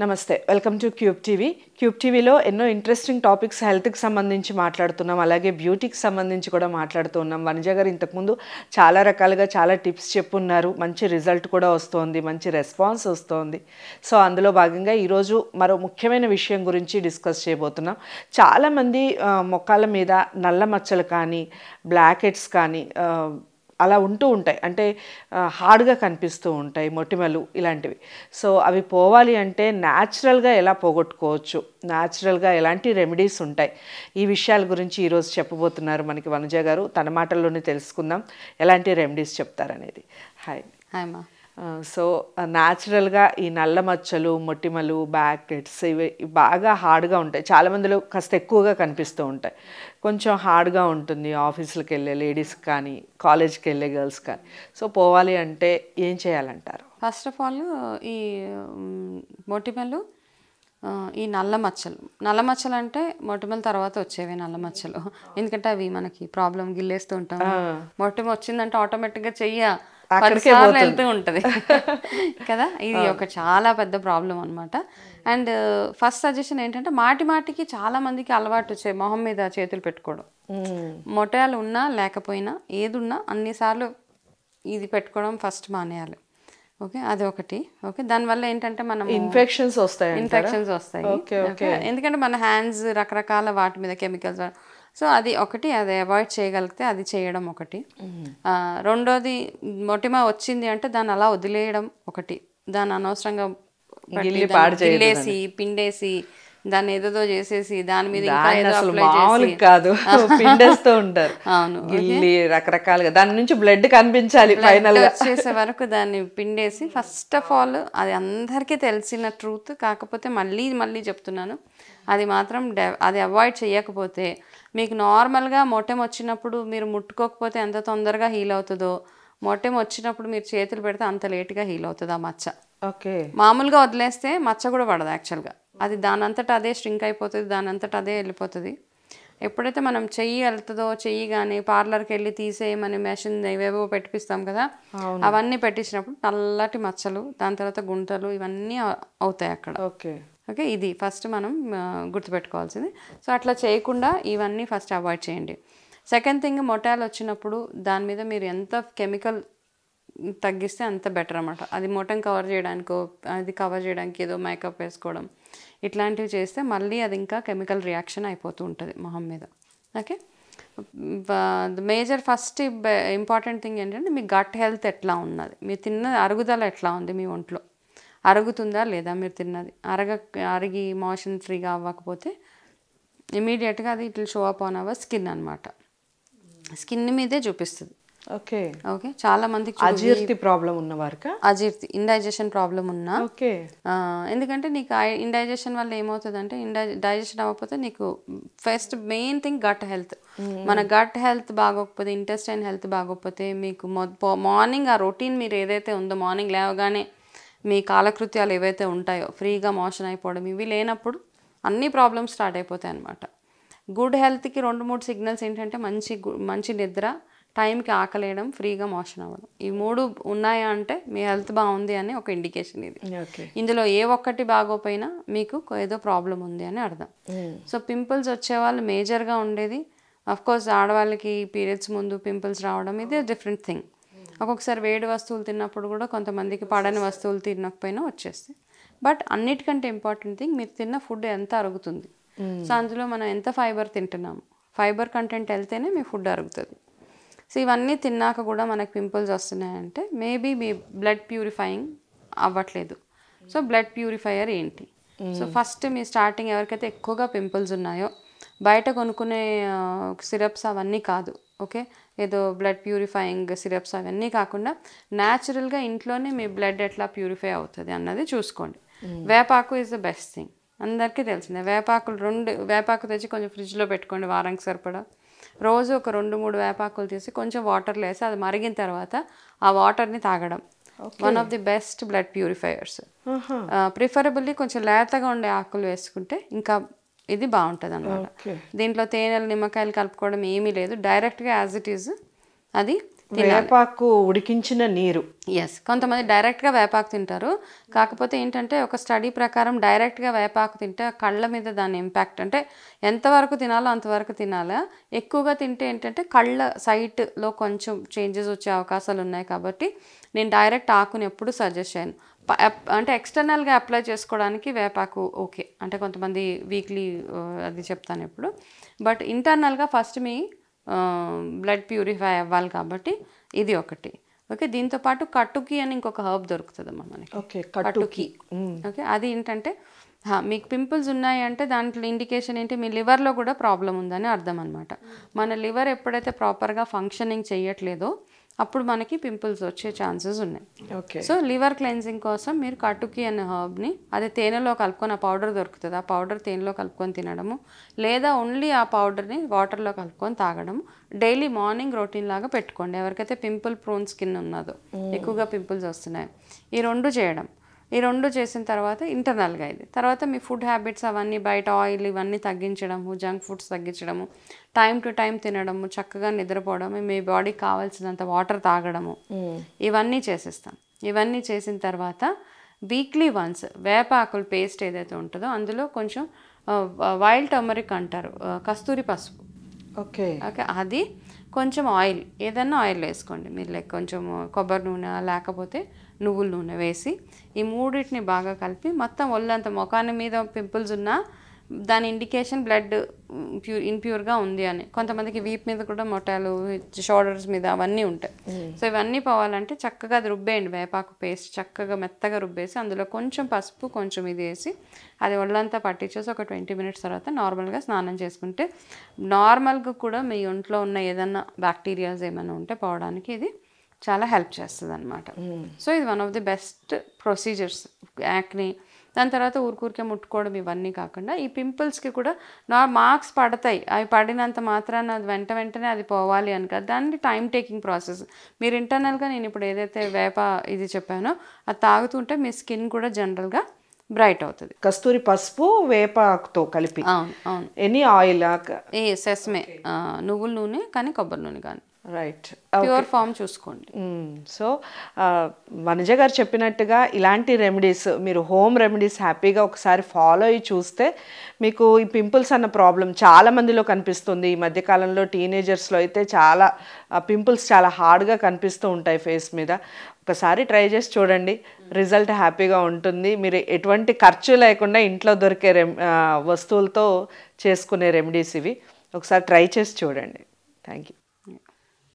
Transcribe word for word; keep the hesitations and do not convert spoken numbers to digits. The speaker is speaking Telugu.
Namaste. Welcome to Cube T V. Cube T V lo enno interesting topics health ki sambandhinchi maatladutunnam alage beauty ki sambandhinchi kuda maatladutunnam. Vanuja garu intakumundu chaala rakaluga chaala tips cheppunnaru. Manchi result kuda vastundi, manchi response vastundi. So andulo bhaganga ee roju maro mukhyamaina vishayam gurinchi discuss cheyabotunnam. Chaala mandi mokkala meeda nalla machchalu kaani, blackheads kaani అలా ఉంటూ ఉంటాయి అంటే హార్డ్ గా కనిపిస్తూ ఉంటాయి మొటిమలు ఇలాంటివి సో అవి పోవాలి అంటే నేచురల్ గా ఎలా పోగొట్టుకోవచ్చు నేచురల్ గా ఎలాంటి రెమెడీస్ ఉంటాయి ఈ విషయాల గురించి ఈ రోజు చెప్పబోతున్నారు మనకి వనజ గారు తన మాటల్లోనే తెలుసుకుందాం ఎలాంటి రెమెడీస్ చెప్తారు అనేది హాయ్ హాయ్ మా సో నేచురల్ గా ఈ నల్ల మచ్చలు మొటిమలు బ్యాక్ హెడ్స్ ఇవి బాగా హార్డ్ గా ఉంటాయి చాలా మందిలో కాస్త ఎక్కువగా కనిపిస్తూ ఉంటాయి కొంచెం హార్డ్ గా ఉంటుంది ఆఫీసులకు వెళ్ళే లేడీస్ కాని కాలేజీకి వెళ్ళే గర్ల్స్ కాని సో పోవాలి అంటే ఏం చేయాలంటారు ఫస్ట్ ఆఫ్ ఆల్ ఈ మొటిమలు ఈ నల్ల మచ్చలు నల్ల మచ్చలు అంటే మొటిమల తర్వాత వచ్చేవి నల్ల మచ్చలు ఎందుకంటే అవి మనకి ప్రాబ్లం గిల్లేస్తూ ఉంటాం మొటిమ వచ్చిందంటే ఆటోమేటిక్ గా చెయ్యా పరిసరాలు వెళ్తూ ఉంటుంది కదా ఇది ఒక చాలా పెద్ద ప్రాబ్లం అనమాట అండ్ ఫస్ట్ సజెషన్ ఏంటంటే మాటి మాటికి చాలా మందికి అలవాటు వచ్చే మొహం మీద చేతులు పెట్టుకోవడం మొటాలు ఉన్నా లేకపోయినా ఏది ఉన్నా అన్నిసార్లు ఇది పెట్టుకోవడం ఫస్ట్ మానేయాలి ఓకే అది ఒకటి ఓకే దానివల్ల ఏంటంటే మనం ఇన్ఫెక్షన్స్ వస్తాయి ఇన్ఫెక్షన్స్ వస్తాయి ఎందుకంటే మన హ్యాండ్స్ రకరకాల వాటి మీద కెమికల్స్ సో అది ఒకటి అది అవాయిడ్ చేయగలిగితే అది చేయడం ఒకటి రెండోది మొటిమ వచ్చింది అంటే దాన్ని అలా వదిలేయడం ఒకటి దాన్ని అనవసరంగా గిల్లేసి పిండేసి దాన్ని ఏదో చేసేసి దాని మీద బ్లడ్ కనిపించాలి వచ్చేసే వరకు దాన్ని పిండేసి ఫస్ట్ ఆఫ్ ఆల్ అది అందరికీ తెలిసిన ట్రూత్ కాకపోతే మళ్ళీ మళ్ళీ చెప్తున్నాను అది మాత్రం అది అవాయిడ్ చేయకపోతే మీకు నార్మల్గా మొటెం వచ్చినప్పుడు మీరు ముట్టుకోకపోతే ఎంత తొందరగా హీల్ అవుతుందో మొటెం వచ్చినప్పుడు మీరు చేతులు పెడితే అంత లేట్గా హీల్ అవుతుంది ఆ మచ్చ ఓకే మామూలుగా వదిలేస్తే మచ్చ కూడా పడదు యాక్చువల్గా అది దానంతటా అదే స్ట్రింక్ అయిపోతుంది దానంతటా అదే వెళ్ళిపోతుంది ఎప్పుడైతే మనం చెయ్యి వెళ్తుందో చెయ్యి కానీ పార్లర్కి వెళ్ళి తీసేయమని మెషిన్ ఇవేవో పెట్టిపిస్తాం కదా అవన్నీ పెట్టించినప్పుడు నల్లటి మచ్చలు దాని తర్వాత గుంటలు ఇవన్నీ అవుతాయి అక్కడ ఓకే ఓకే ఇది ఫస్ట్ మనం గుర్తుపెట్టుకోవాల్సింది సో అట్లా చేయకుండా ఇవన్నీ ఫస్ట్ అవాయిడ్ చేయండి సెకండ్ థింగ్ మొటాలు వచ్చినప్పుడు దాని మీద మీరు ఎంత కెమికల్ తగ్గిస్తే అంత బెటర్ అనమాట అది మొటం కవర్ చేయడానికో అది కవర్ చేయడానికి ఏదో మేకప్ వేసుకోవడం ఇట్లాంటివి చేస్తే మళ్ళీ అది ఇంకా కెమికల్ రియాక్షన్ అయిపోతూ ఉంటుంది మొహం మీద okay major first important thing ఏంటంటే మీ గట్ హెల్త్ ఎట్లా ఉన్నది మీరు తిన్న అరుగుదల ఎట్లా ఉంది మీ ఒంట్లో అరుగుతుందా లేదా మీరు తిన్నది అరగ అరిగి మోషన్ ఫ్రీగా అవ్వకపోతే ఇమీడియట్గా అది ఇట్లా show up on our skin అనమాట స్కిన్ మీదే చూపిస్తుంది ఓకే ఓకే చాలా మందికి అజీర్తి ప్రాబ్లం ఉన్నవారు అజీర్తి ఇండైజెషన్ ప్రాబ్లం ఉన్నా ఓకే ఎందుకంటే నీకు ఇండైజెషన్ వల్ల ఏమవుతుందంటే ఇండై డైజెషన్ అవ్వకపోతే నీకు first main thing gut health మన గట్ హెల్త్ బాగోకపోతే ఇంటెస్టైన్ హెల్త్ బాగోకపోతే మీకు మార్నింగ్ ఆ రొటీన్ మీరు ఏదైతే ఉందో మార్నింగ్ లేవగానే మీ కాలకృత్యాలు ఏవైతే ఉంటాయో ఫ్రీగా మోషన్ అయిపోవడం ఇవి లేనప్పుడు అన్ని ప్రాబ్లమ్స్ స్టార్ట్ అయిపోతాయి అన్నమాట గుడ్ హెల్త్కి రెండు మూడు సిగ్నల్స్ ఏంటంటే మంచి మంచి నిద్ర టైంకి ఆకలేయడం ఫ్రీగా మోషన్ అవ్వడం ఈ మూడు ఉన్నాయా అంటే మీ హెల్త్ బాగుంది అని ఒక ఇండికేషన్ ఇది ఇందులో ఏ ఒక్కటి బాగోపోయినా మీకు ఏదో ప్రాబ్లం ఉంది అని అర్థం సో పింపుల్స్ వచ్చేవాళ్ళు మేజర్గా ఉండేది అఫ్కోర్స్ ఆడవాళ్ళకి పీరియడ్స్ ముందు పింపుల్స్ రావడం ఇది డిఫరెంట్ థింగ్ ఒక్కొక్కసారి వేడి వస్తువులు తిన్నప్పుడు కూడా కొంతమందికి పడని వస్తువులు తినకపోయినా వచ్చేస్తాయి బట్ అన్నిటికంటే ఇంపార్టెంట్ థింగ్ మీరు తిన్న ఫుడ్ ఎంత అరుగుతుంది సో అందులో మనం ఎంత ఫైబర్ తింటున్నాము ఫైబర్ కంటెంట్ వెళ్తేనే మీ ఫుడ్ అరుగుతుంది సో ఇవన్నీ తిన్నాక కూడా మనకు పింపుల్స్ వస్తున్నాయంటే మేబీ మీ బ్లడ్ ప్యూరిఫైయింగ్ అవ్వట్లేదు సో బ్లడ్ ప్యూరిఫైయర్ ఏంటి సో ఫస్ట్ మీ స్టార్టింగ్ ఎవరికైతే ఎక్కువగా పింపుల్స్ ఉన్నాయో బయట కొనుక్కునే సిరప్స్ అవన్నీ కాదు ఓకే ఏదో బ్లడ్ ప్యూరిఫైయింగ్ సిరప్స్ అవన్నీ కాకుండా న్యాచురల్గా ఇంట్లోనే మీ బ్లడ్ ఎట్లా ప్యూరిఫై అవుతుంది అన్నది చూసుకోండి వేపాకు ఈజ్ ద బెస్ట్ థింగ్ అందరికీ తెలిసిందే వేపాకులు రెండు వేపాకు తెచ్చి కొంచెం ఫ్రిడ్జ్లో పెట్టుకోండి వారానికి సరిపడా రోజు ఒక రెండు మూడు వేపాకులు తీసి కొంచెం వాటర్లో వేసి అది మరిగిన తర్వాత ఆ వాటర్ని తాగడం one of the best blood purifiers preferably కొంచెం లేతగా ఉండే ఆకులు వేసుకుంటే ఇంకా ఇది బాగుంటుంది అన్నమాట దీంట్లో తేనెలు నిమ్మకాయలు కలుపుకోవడం ఏమీ లేదు డైరెక్ట్గా యాజ్ ఇట్ ఈజ్ అది వేపాకు ఉడికించిన నీరు. yes కొంతమంది డైరెక్ట్ గా వేపాకు తింటారు. కాకపోతే ఏంటంటే ఒక స్టడీ ప్రకారం డైరెక్ట్ గా వేపాకు తింటే కళ్ళ మీద దాని ఇంపాక్ట్, అంటే ఎంత వరకు తినాలో అంతవరకు తినాలా. ఎక్కువగా తింటే ఏంటంటే కళ్ళ సైట్ లో కొంచెం చేంజెస్ వచ్చే అవకాశాలు ఉన్నాయి. కాబట్టి నేను డైరెక్ట్ ఆకుని ఎప్పుడు సజెస్ట్ చేయను. అంటే ఎక్స్టర్నల్గా అప్లై చేసుకోవడానికి వేపాకు ఓకే, అంటే కొంతమంది వీక్లీ అది చెప్తాను ఎప్పుడు. బట్ ఇంటర్నల్గా ఫస్ట్ మీ బ్లడ్ ప్యూరిఫై అవ్వాలి కాబట్టి ఇది ఒకటి ఓకే. దీంతోపాటు కట్టుకి అని ఇంకొక హర్బ్ దొరుకుతుందమ్మా మనకి. ఓకే కట్టుకి ఓకే, అది ఏంటంటే మీకు పింపుల్స్ ఉన్నాయి అంటే దాంట్లో ఇండికేషన్ ఏంటి, మీ లివర్లో కూడా ప్రాబ్లం ఉందని అర్థం అనమాట. మన లివర్ ఎప్పుడైతే ప్రాపర్గా ఫంక్షనింగ్ చేయట్లేదో అప్పుడు మనకి పింపుల్స్ వచ్చే ఛాన్సెస్ ఉన్నాయి. ఓకే సో లివర్ క్లెన్జింగ్ కోసం మీరు కటుకి అనే హర్బ్ని, అది తేనెలో కలుపుకొని ఆ పౌడర్ దొరుకుతుంది, ఆ పౌడర్ తేనెలో కలుపుకొని తినడము, లేదా ఓన్లీ ఆ పౌడర్ని వాటర్లో కలుపుకొని తాగడము, డైలీ మార్నింగ్ రొటీన్ లాగా పెట్టుకోండి. ఎవరికైతే పింపుల్ ప్రోన్ స్కిన్ ఉన్నదో, ఎక్కువగా పింపుల్స్ వస్తున్నాయి, ఈ రెండు చేయడం. ఈ రెండు చేసిన తర్వాత ఇంటర్నల్గా ఇది, తర్వాత మీ ఫుడ్ హ్యాబిట్స్ అవన్నీ బయట ఆయిల్ ఇవన్నీ తగ్గించడము, జంక్ ఫుడ్స్ తగ్గించడము, టైం టు టైం తినడము, చక్కగా నిద్రపోవడము, మీ బాడీకి కావాల్సినంత వాటర్ తాగడము, ఇవన్నీ చేసేస్తాం. ఇవన్నీ చేసిన తర్వాత వీక్లీ వన్స్ వేపాకుల పేస్ట్ ఏదైతే ఉంటుందో అందులో కొంచెం వైల్డ్ టర్మరిక్ అంటారు, కస్తూరి పసుపు ఓకే ఓకే, అది కొంచెం ఆయిల్, ఏదన్నా ఆయిల్ వేసుకోండి మీరు, లైక్ కొంచెం కొబ్బరి నూనె లేకపోతే నువ్వుల నూనె వేసి ఈ మూడింటిని బాగా కలిపి మొత్తం ఒళ్ళంత ముఖాన్ని మీద పింపుల్స్ ఉన్నా దాని ఇండికేషన్ బ్లడ్ ప్యూర్ ఇంప్యూర్గా ఉంది అని. కొంతమందికి వీప్ మీద కూడా మొటాలు, షోల్డర్స్ మీద అవన్నీ ఉంటాయి. సో ఇవన్నీ పోవాలంటే చక్కగా అది రుబ్బేయండి, వేపాకు పేస్ట్ చక్కగా మెత్తగా రుబ్బేసి అందులో కొంచెం పసుపు కొంచెం ఇది వేసి అది ఒళ్ళంతా పట్టించేసి ఒక ట్వంటీ మినిట్స్ తర్వాత నార్మల్గా స్నానం చేసుకుంటే నార్మల్గా కూడా మీ ఒంట్లో ఉన్న ఏదన్నా బ్యాక్టీరియాస్ ఏమైనా ఉంటే పోవడానికి ఇది చాలా హెల్ప్ చేస్తుంది అనమాట. సో ఇది one of the best procedures acne. దాని తర్వాత ఊరికూరికే ముట్టుకోవడం ఇవన్నీ కాకుండా ఈ పింపుల్స్కి కూడా నా మార్క్స్ పడతాయి, అవి పడినంత మాత్రాన అది వెంట వెంటనే అది పోవాలి అని కాదు, దాన్ని టైం టేకింగ్ ప్రాసెస్. మీరు ఇంటర్నల్గా నేను ఇప్పుడు ఏదైతే వేప ఇది చెప్పానో అది తాగుతుంటే మీ స్కిన్ కూడా జనరల్గా బ్రైట్ అవుతుంది. కస్తూరి పసుపు వేపాకుతో కలిపి ఎనీ ఆయిల్ ఏ సెస్మే నువ్వుల నూనె కానీ కొబ్బరి నూనె కానీ రైట్ ప్యూర్ ఫామ్ చూసుకోండి. సో వనజ గారు చెప్పినట్టుగా ఇలాంటి రెమెడీస్ మీరు హోమ్ రెమెడీస్ హ్యాపీగా ఒకసారి ఫాలో అయ్యి చూస్తే మీకు ఈ పింపుల్స్ అన్న ప్రాబ్లం చాలామందిలో కనిపిస్తుంది. ఈ మధ్యకాలంలో టీనేజర్స్లో అయితే చాలా పింపుల్స్ చాలా హార్డ్గా కనిపిస్తూ ఉంటాయి ఫేస్ మీద. ఒకసారి ట్రై చేసి చూడండి, రిజల్ట్ హ్యాపీగా ఉంటుంది. మీరు ఎటువంటి ఖర్చు లేకుండా ఇంట్లో దొరికే రెమ్ వస్తువులతో చేసుకునే రెమెడీస్ ఇవి, ఒకసారి ట్రై చేసి చూడండి. Thank you.